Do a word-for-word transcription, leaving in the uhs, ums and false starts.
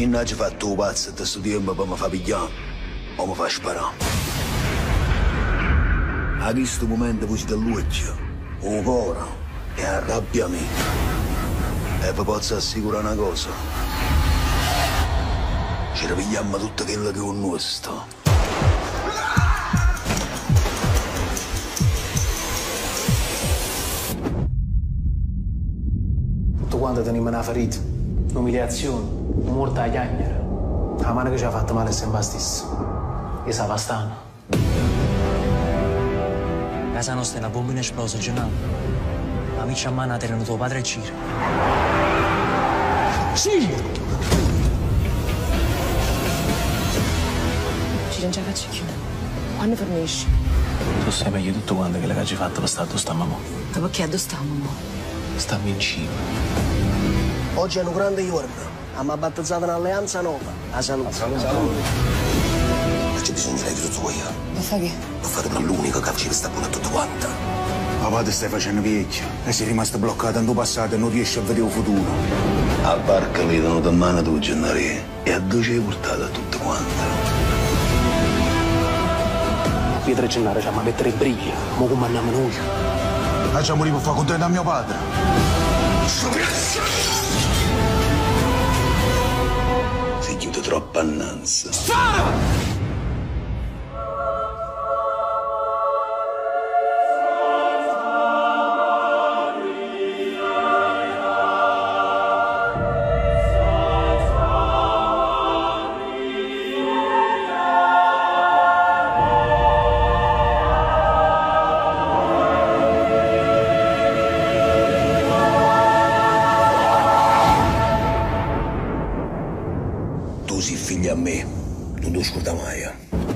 این نجفت توبت ست سودیم بابا ما فبیگم اما فشبرم a questo momento voce dell'occhio, un coro e arrabbiami. E vi posso assicurare una cosa, ci rapigliamo tutto quello che è un nostro. Tutto quanto teniamo una ferita, un'umiliazione, una morte a chiagnere. La mano che ci ha fatto male è sempre la stessa, e sa bastano. Casa nostra è una bomba inesplosa, Gennaro. Amici a mano erano tuo padre e Ciro. Sì! Ciro non ce la faccio più. Quando fornisci? Tu sai meglio tutto quanto che la cacci fatta per stare dove sta mamma. Ma perché dove sta mamma? Stammo in cima. Oggi è un grande giorno. Abbiamo battezzato un'alleanza nuova. A salute. A salute. A salute. C'è bisogno di tutto io. Lo fai che? Lo fate per l'unico che ci sta buona tutto quanto. Papà ti stai facendo vecchio e sei rimasto bloccato nel tuo passato e non riesci a vedere il futuro. A barca lì danno da mano tu, Gennari, e a dove hai portato tutto quanto. Pietro e Gennaro ci hanno messo tre briglie, ma come andiamo noi? Facciamo lì per far contento a mio padre. Si chiude troppo annanza. Spara! Tu sei figlio a me, non ti scorda mai.